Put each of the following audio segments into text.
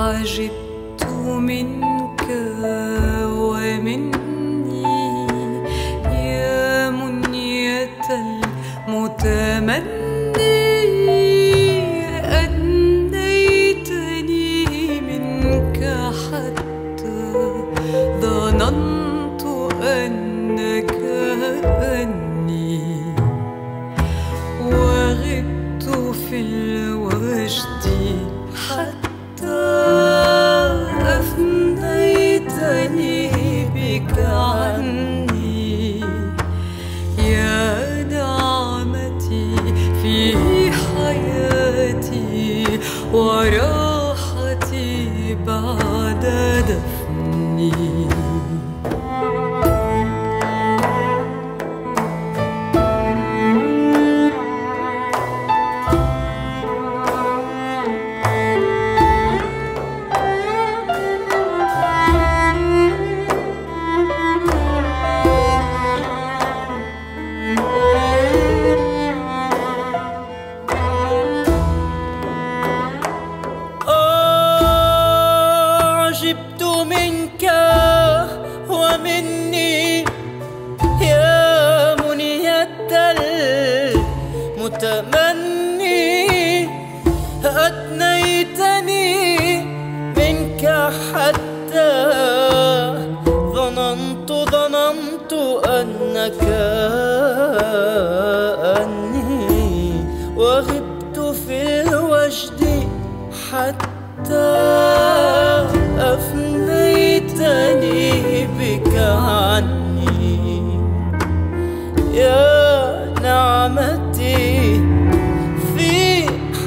عجبت منك ومني يا منية المتمني، أدنيتني منك حتى ظننت أنك أني، وغبت في الوجد حتى أفنيتني بك عني يا نعمتي في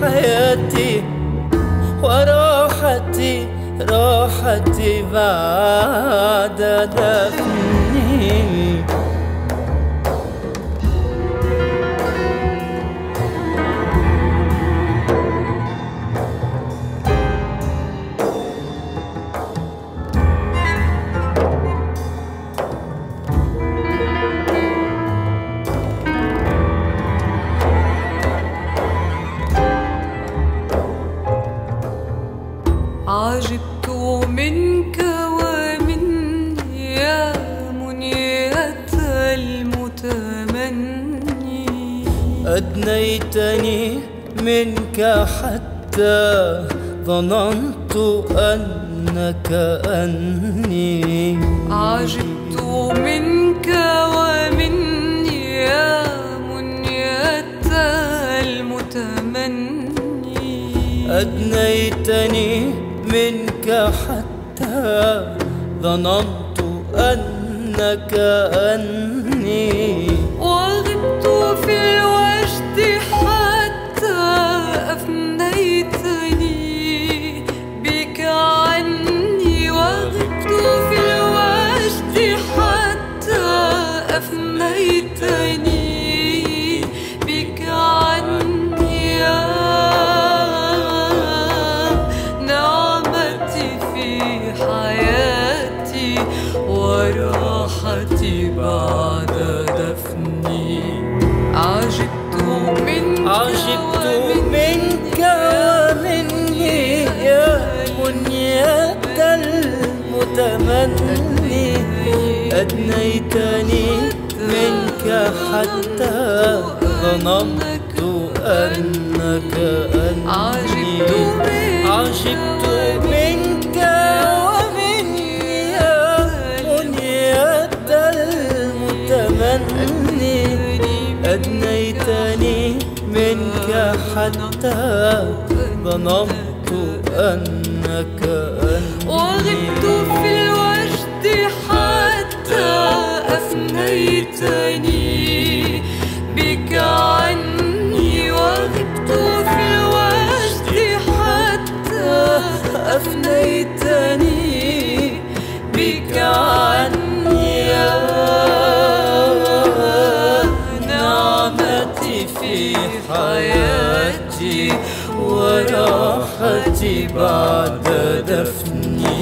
حياتي وراحتي بعد دفني. عجبت منك ومني يا منية المتمني، أدنيتني منك حتى ظننت أنك أني، وغبت في الوجد حتى أفنيتني بك عني يا نعمتي في حياتي وراحتي بعد دفني. عجبت منك ومني يا منية المتمني، أدنيتني منك حتى ظننت أنك أني، عجبت منك ومني يا منية المتمني، أدنيتني منك حتى ظننت أنك أني، وغبت في الوجد حتى أفنيتني بك عني، وغبت في الوجد حتى أفنيتني بك عني يا وراحتي بعد دفني. عجبت منك ومني يا منية المتمني، أدنيتني منك حتى ظننت أنك أنت. عجبت منك أدنيتني منك حتى ظننت أنك أنت، وغبت في الوجد حتى أفنيتني بك عني، وغبت في الوجد حتى أفنيتني بك عني في حياتي وراحتي بعد دفني.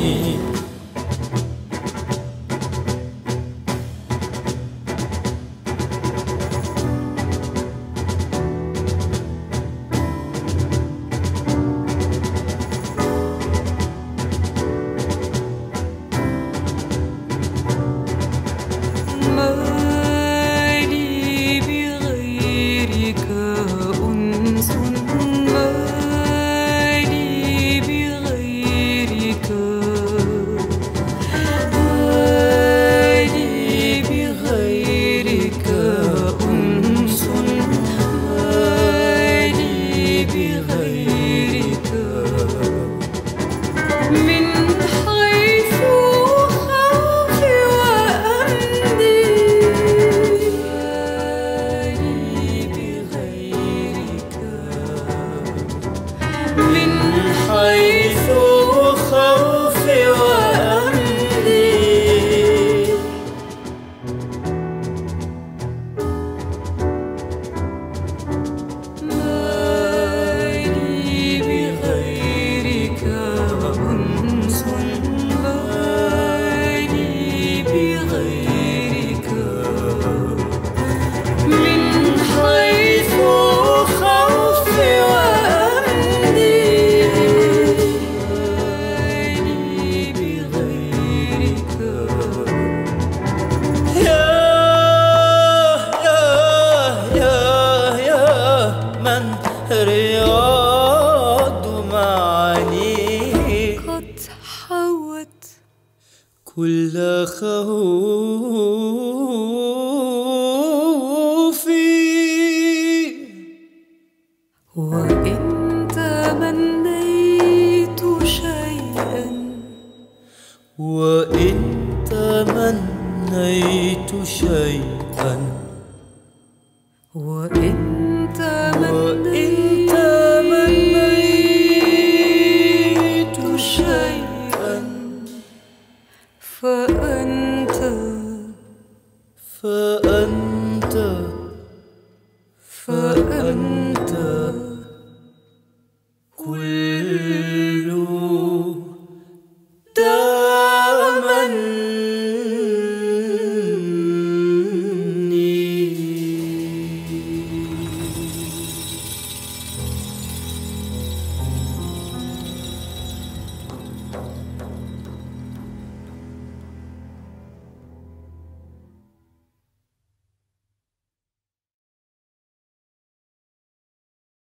اتحوت كل خوفي وإن تمنيت شيئا وإن تمنيت شيئا